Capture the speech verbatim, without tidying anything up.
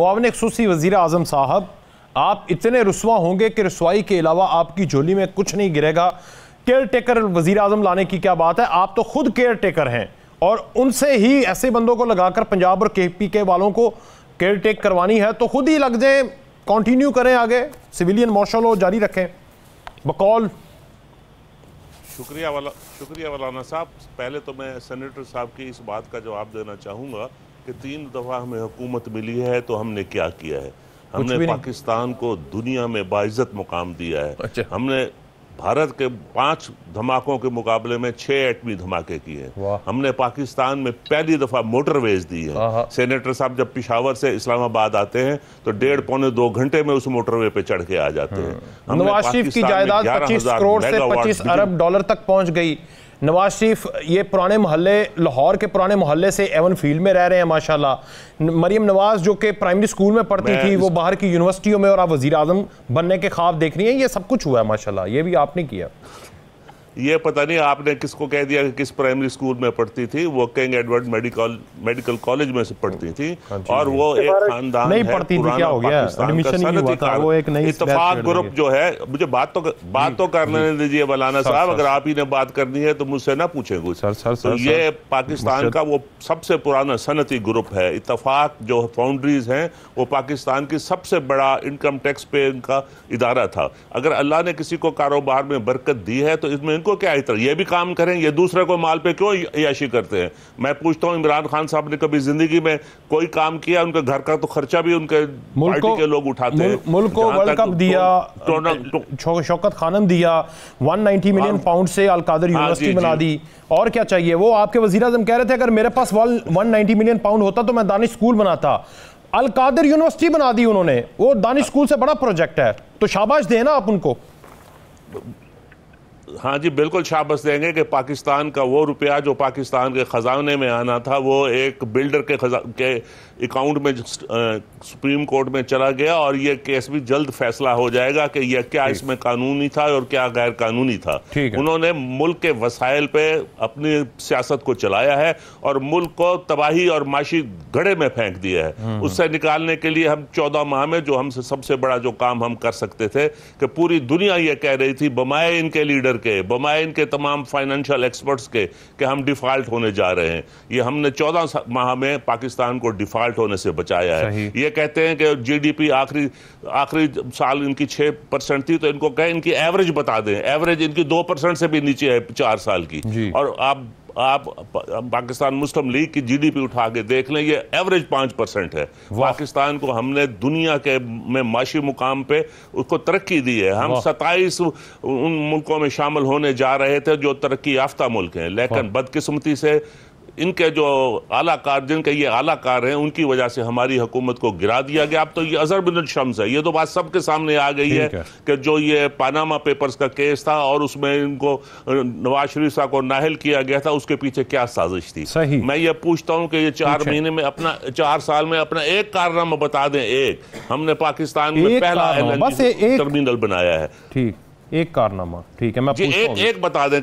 मुआविन खसूसी वज़ीर आज़म साहब, आप इतने रुस्वा होंगे कि रुस्वाई के अलावा आपकी झोली में कुछ नहीं गिरेगा। केयर टेकर वज़ीर आज़म लाने की क्या बात है, आप तो खुद केयर टेकर हैं और उनसे ही ऐसे बंदों को लगाकर पंजाब और के पी के वालों को केयर टेक करवानी है तो खुद ही लग जाए, कंटिन्यू करें, आगे सिविलियन मार्शल लॉ जारी रखें बकौल। शुक्रिया वाला शुक्रिया वालाना साहब। पहले तो मैं सेनेटर साहब की इस बात का जवाब देना चाहूँगा कि तीन दफ़ा हमें हुकूमत मिली है तो हमने क्या किया है। हमने पाकिस्तान को दुनिया में बाइज़्ज़त मुकाम दिया है। अच्छा। हमने भारत के पांच धमाकों के मुकाबले में छः एटमी धमाके किए हैं। हमने पाकिस्तान में पहली दफ़ा मोटरवेज दी है। सेनेटर साहब जब पिशावर से इस्लामाबाद आते हैं तो डेढ़ पौने दो घंटे में उस मोटरवे पे चढ़ के आ जाते हैं। नवाज शरीफ की जायदाद पच्चीस करोड़ से पच्चीस अरब डॉलर तक पहुँच गई। नवाज शरीफ ये पुराने मोहल्ले, लाहौर के पुराने मोहल्ले से एवन फील्ड में रह रहे हैं माशाल्लाह। मरियम नवाज जो कि प्राइमरी स्कूल में पढ़ती थी वो बाहर की यूनिवर्सिटियों में, और आप वज़ीर आज़म बनने के ख्वाब देख रही हैं। ये सब कुछ हुआ है माशाल्लाह, ये भी आपने किया। ये पता नहीं आपने किसको कह दिया कि किस प्राइमरी स्कूल में पढ़ती थी। वो King Edward medical medical college में से पढ़ती थी और वो एक खानदान नहीं पढ़ती थी, क्या हो गया, एडमिशन नहीं हुआ था। वो एक नई इत्तेफाक ग्रुप जो है, मुझे बात तो बात तो करने दीजिए मौलाना साहब, अगर आप ही ने बात करनी है तो मुझसे ना पूछे कुछ। ये पाकिस्तान का वो सबसे पुराना सनती ग्रुप है। इत्तेफाक जो फाउंड्रीज हैं वो पाकिस्तान की सबसे बड़ा इनकम टैक्स पे इनका इदारा था। अगर अल्लाह ने किसी को कारोबार में बरकत दी है तो इसमें को क्या इतर ये भी काम करें, ये दूसरे को माल पे क्यों याशी करते हैं। मैं पूछता हूं इमरान खान साहब ने कभी जिंदगी में कोई काम किया? उनके घर का तो खर्चा भी उनके पार्टी के लोग उठाते हैं। मुल्क को वर्ल्ड कप दिया, शौकत खानम दिया, एक सौ नब्बे मिलियन पाउंड से अल कादर यूनिवर्सिटी बना दी, और क्या चाहिए। वो आपके वजीर आज़म कह रहे थे अगर मेरे पास एक सौ नब्बे मिलियन पाउंड होता तो मैं दानिश स्कूल बनाता। अल कादर यूनिवर्सिटी बना दी उन्होंने, वो दानिश स्कूल से बड़ा प्रोजेक्ट है, तो शाबाश दें ना आप उनको। हाँ जी बिल्कुल शाबाश देंगे कि पाकिस्तान का वो रुपया जो पाकिस्तान के ख़जाने में आना था वो एक बिल्डर के खजा के अकाउंट में सुप्रीम कोर्ट में चला गया, और ये केस भी जल्द फैसला हो जाएगा कि यह क्या इसमें कानूनी था और क्या गैर कानूनी था। उन्होंने मुल्क के वसाइल पे अपनी सियासत को चलाया है और मुल्क को तबाही और माशी गड्ढे में फेंक दिया है। उससे निकालने के लिए हम चौदह माह में जो हमसे सबसे बड़ा जो काम हम कर सकते थे कि पूरी दुनिया ये कह रही थी बमाए इनके लीडर के, बमाए इनके तमाम फाइनेंशियल एक्सपर्ट्स के, कि हम डिफॉल्ट होने जा रहे हैं। ये हमने चौदह माह में पाकिस्तान को डिफॉल्ट होने से बचाया है। ये कहते हैं कि जीडीपी आखिरी आखिरी साल इनकी छह परसेंट थी तो इनको कहें इनकी एवरेज बता दें, एवरेज इनकी दो परसेंट से भी नीचे है चार साल की। और आप आप पाकिस्तान मुस्लिम लीग की जीडीपी उठा के देख लें, ये एवरेज पाँच परसेंट है। पाकिस्तान को हमने दुनिया के में माशी मुकाम पे उसको तरक्की दी है। हम सत्ताईस उन मुल्कों में शामिल होने जा रहे थे जो तरक्की याफ्ता मुल्क हैं, लेकिन बदकिस्मती से इनके जो आलाकार, जिनके ये आलाकार हैं, उनकी वजह से हमारी हुकूमत को गिरा दिया गया। अब तो ये अज़र बिन शम्स है, ये तो बात सबके सामने आ गई है कि जो ये पानामा पेपर्स का केस था और उसमें इनको नवाज शरीफ साहब को नाहल किया गया था, उसके पीछे क्या साजिश थी। सही। मैं ये पूछता हूँ कि ये चार महीने में अपना, चार साल में अपना एक कारनामा बता दें। एक हमने पाकिस्तान में पहला एलएनजी टर्मिनल बनाया है, ठीक, एक कारनामा, ठीक है, मैं एक बता दें।